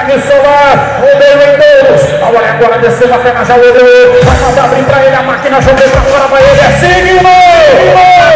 Carne Solar, Rodeio em Touros. A hora agora desceu na perna, já olhou. Vai mandar abrir pra ele, a máquina jogou pra fora, vai ele. É signo!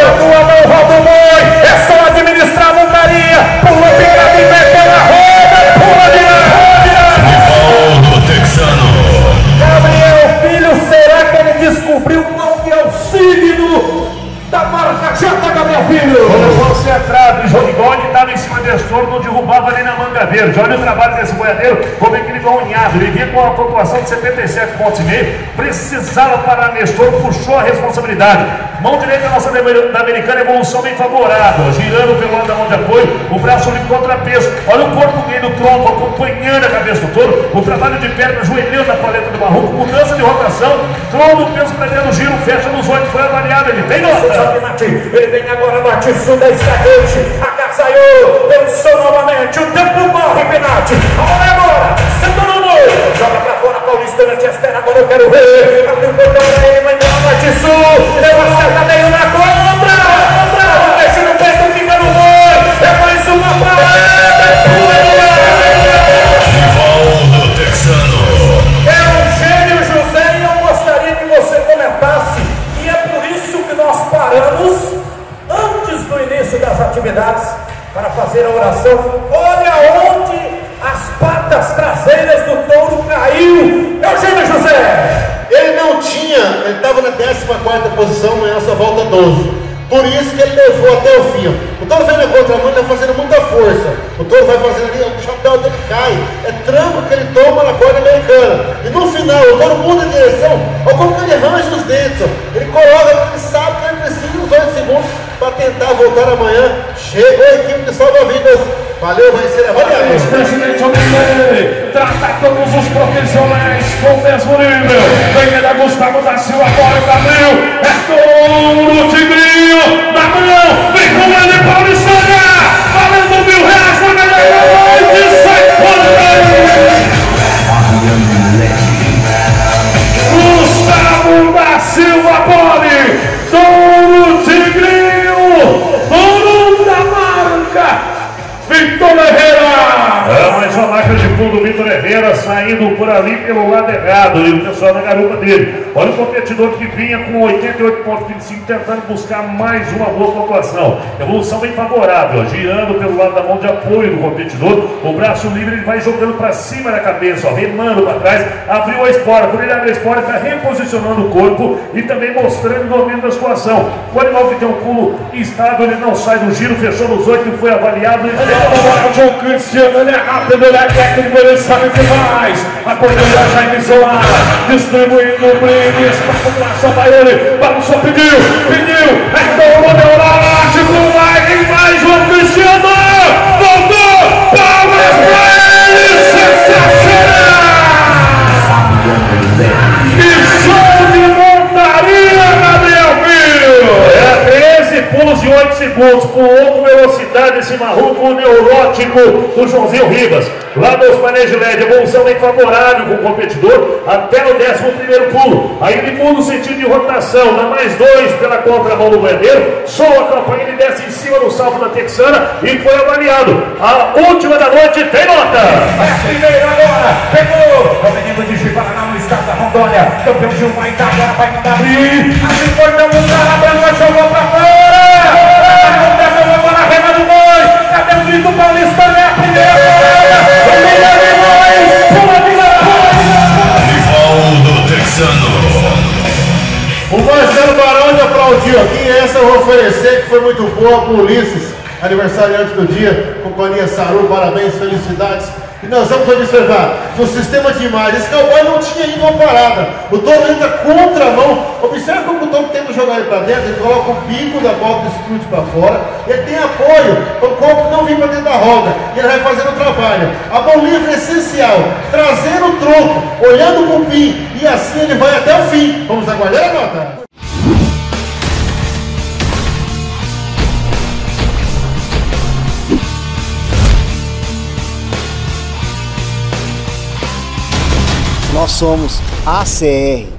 A tua mão roda o boi, é só administrar a montaria. Pulou, fica de meteu na roda, pula de na roda. Do texano. Gabriel Filho, será que ele descobriu qual que é o signo da marca Jota, Gabriel Filho? Quando concentrado, Jorigoni estava em cima desse touro, não derrubava nem na manga verde. Olha o trabalho desse boiadeiro, como é que ele deu um unhado. Ele vinha com uma pontuação de 77 pontos e meio, precisava parar nesse touro, puxou a responsabilidade. Mão direita nossa da americana, evolução bem favorável, girando pelo lado da mão de apoio, o braço de contrapeso. Olha o corpo dele, o tronco acompanhando a cabeça do touro, o trabalho de perna, joelhando na paleta do barroco, mudança de rotação, trono, peso para dentro, giro, fecha nos 8, foi avaliado, ele tem nota. Ele vem agora, bate surda e sacante, agasalhou, dançou novamente, o tempo corre, penalti. A bola é agora, senta no gol, joga pra fora, Paulistânia te espera, agora eu quero ver. Abre o botão pra ele, vai dar, bate surda, deu a seta meio na contra, deixa no peito, fica no gol, é mais uma parada, é pura. Rivaldo Texano. Das atividades para fazer a oração. Olha onde as patas traseiras do touro caiu. Eugênio José, ele não tinha, ele estava na 14ª posição nessa volta 12, por isso que ele levou até o fim. O touro vem na contramão, ele está fazendo muita força, o touro vai fazendo ali, o chapéu dele cai, é tranco que ele toma na corda americana, e no final o touro muda de direção. Olha como ele arranja os dedos, ele coloca, ele sabe que ele precisa dos 8 segundos para tentar voltar amanhã. Chegou a equipe de salva-vidas. Valeu, vai ser. Valeu, presidente Almirante. Trata todos os profissionais com o mesmo nível. Vem ele, Gustavo da Silva, agora o Gabriel. É touro, Tigrinho. Gabriel, vem com ele, Paulistânia. Valendo R$1000 na melhor noite. Sai fora. Gustavo da Silva, pole. Touro, Tigrinho. Vitor Herrera! É mais uma marca de fundo, Vitor Herrera saindo por ali pelo lado errado e o pessoal na garupa dele. Olha o competidor que vinha com 88,25 tentando buscar mais uma boa pontuação. Evolução bem favorável, girando pelo lado da mão de apoio do competidor. O braço livre ele vai jogando para cima da cabeça, ó, remando para trás. Abriu a espora, por ele abre a espora, está reposicionando o corpo e também mostrando o domínio da situação. O animal que tem um pulo estável, ele não sai do giro, fechou nos 8 e foi avaliado. Ele... Agora o João Cristiano, ele é rápido, ele é técnico, ele sabe demais. A cordeira Jaime Solar, distribuindo o prêmio para a população, vai ele, balançou, pediu, é touro, deu na arte, vai, João Cristiano, voltou, palmas pra ele, sensacional! Que show de montaria, Gabriel Filho! É 13 pulos e 8 segundos, pulou com velocidade esse marruco neurótico do Joãozinho Ribas. Lá nos painéis de LED, evolução bem favorável com o competidor até o 11º pulo. Aí ele muda o sentido de rotação, dá mais 2 pela contramão do bandeiro, soa a campanha, ele desce em cima do salto da texana e foi avaliado. A última da noite tem nota. É primeiro agora, pegou o menino de Chibaraná no estado da Rondônia, campeão de uma Itagua, vai mandar abrir, assim foi meu lugar, a branca jogou pra fora. Do Paulistânia é a primeira Rivaldo Texano. O Marcelo Barão já aplaudiu aqui. Essa eu vou oferecer, que foi muito boa, pro Ulisses, aniversariante do dia. Companhia Saru, parabéns, felicidades. E nós vamos observar no sistema de imagem, esse cowboy não tinha ainda uma parada. O touro entra contra a mão. Observe como o touro tenta jogar ele para dentro. Ele coloca o bico da bola do escute para fora. Ele tem apoio para o corpo não vir para dentro da roda. E ele vai fazendo o trabalho. A mão livre é essencial. Trazendo o tronco, olhando com o pin. E assim ele vai até o fim. Vamos aguardar a nota? Nós somos ACR